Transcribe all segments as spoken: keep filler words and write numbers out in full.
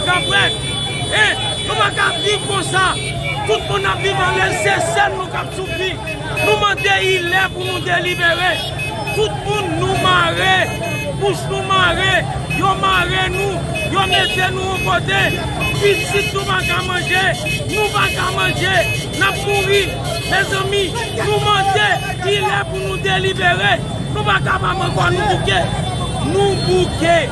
pas capable. Et nous ne pouvons pas vivre comme ça. Tout le monde a vécu dans l'aile, c'est ça nous avons souffert. Nous demandons il est pour nous délibérer. Tout le monde nous marrer, pousse nous marrer, nous marrer nous, nous mettez nous au côté. Si nous ne pouvons pas manger, nous ne pouvons pas manger, nous mourir. Mes amis, nous demandons il est pour nous délibérer. Nous ne sommes pas capables encore de nous bouquer. Nous bouquer,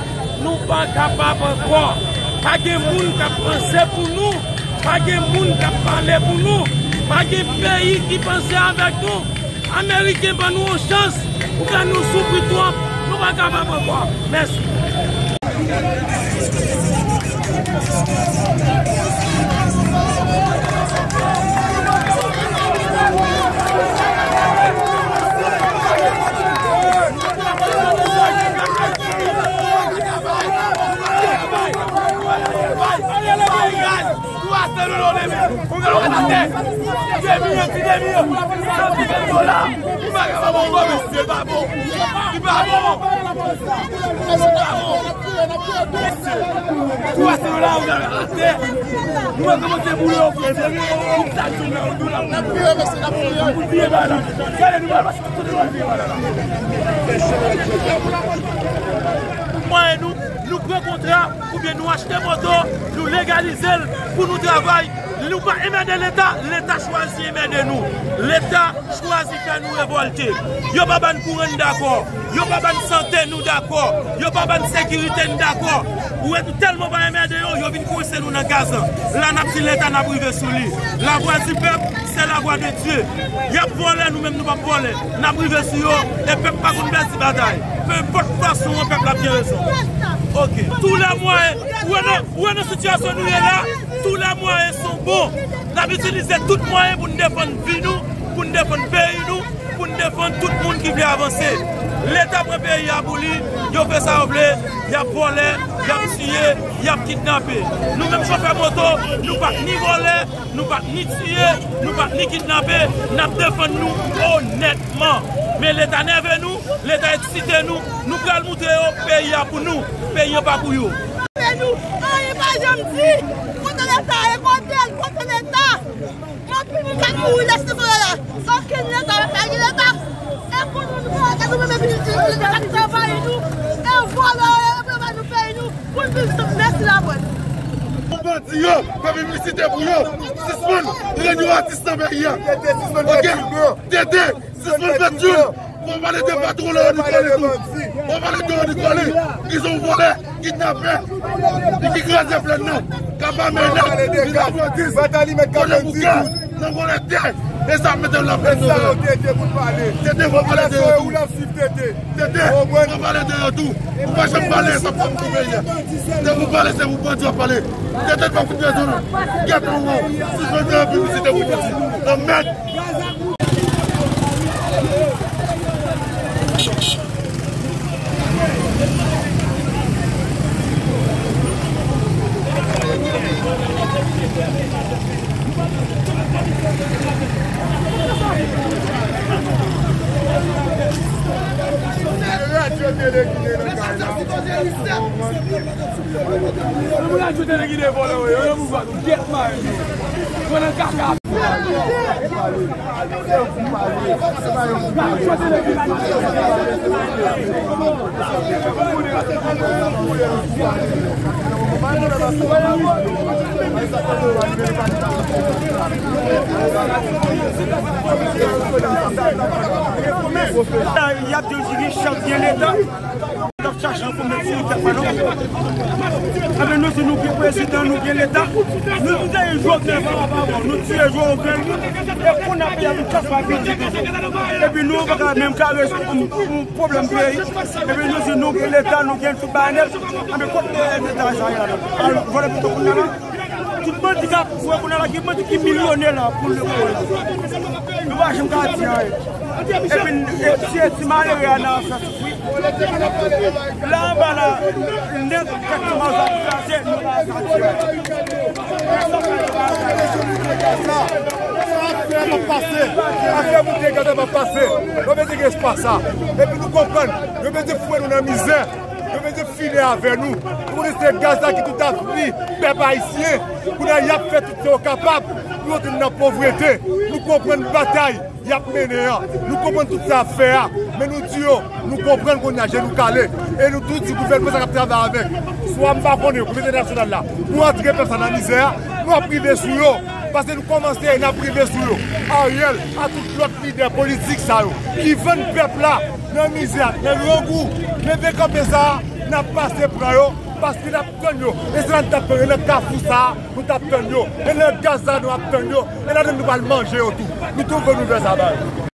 nous ne sommes pas capables encore. Pas de monde qui a pensé pour nous, pas de monde qui a parlé pour nous, pas de pays qui pense avec nous. Américains, ben nous ont chance pour que nous souffrions trop. Nous ne sommes pas capables encore. Merci. Moi et nous, nous prenons contrat ou bien nous achetons moto, nous légalisons pour nous travailler. Nous ne pouvons pas aimer l'État, l'État choisit aimer de nous. L'État choisit de nous révolter. Il n'y a pas de courant d'accord, il n'y a pas de santé nous d'accord, il n'y a pas de sécurité nous d'accord. Ou est tellement pas aimer de nous, il y a une course nous dans le gaz. Là, l'État n'a privé sous lui. La voix du peuple, c'est la voix de Dieu. Il y a volé, nous-mêmes nous ne pouvons pas voler. Nous avons privé sous eux, et le peuple n'a pas combattu la bataille. Peu importe façon, le peuple a bien raison. Ok. Tous les moyens, où est notre situation nous est là? Tous les moyens sont bons. Nous avons utilisé tous les moyens pour nous défendre la vie, pour nous défendre le pays, pour nous défendre tout le monde qui veut avancer. L'État prépare à abolir, il fait ça au blé, il a volé, il a tué, il a kidnappé. Nous-mêmes, chauffeurs moto, nous ne pouvons ni voler, nous ne pouvons ni tuer, nous ne pouvons ni kidnapper, nous défendons nous honnêtement. Mais l'État n'est pas nous, l'État est excité nous, nous pouvons montrer au pays pour nous, le pays n'est pas pour nous. On va les débattre, on va les débattre, ils ont volé, kidnappé, ils crasent pleinement. Et ça met la peine. Tété, on va les on va les tout. On va jamais parler, ça va me trouver. Vous parlez, c'est vous pouvez parler. Tété, pas vous désolé. Il y a deux dirigeants l'État. Nous sommes le président, nous sommes l'État. Nous sommes joueurs de nous sommes joueurs de on a perdu quatre. Et puis nous, on a même un problème de pays. Et puis nous sommes nous l'État, nous sommes tout banal. Mais quand on est tout le monde qui a pour millionnaire pour le là, là, là, là, nous mettons filer avec nous. Nous mettons ces gaz-là qui tout à fait, peuple haïtien, pour nous faire fait tout ce capable, nous sommes dans la pauvreté, nous comprenons la bataille, nous comprenons tout ça à faire, mais nous disons, nous comprenons qu'on a genou calé, et nous tous, le gouvernement qui travaille avec, soit pas connu, le comité national là, nous entrer personne dans la misère, nous priver sur eux, parce que nous commençons à priver sur eux. Ariel, à toute l'autre leader politique, qui veut le peuple là, dans la misère, dans le regout, mais comme ça, n'a pas passé pour eux, parce que nous avons et si nous avons ça, nous avons et le gaz, nous avons et là, nous allons manger tout. Nous trouvons nous vers ça.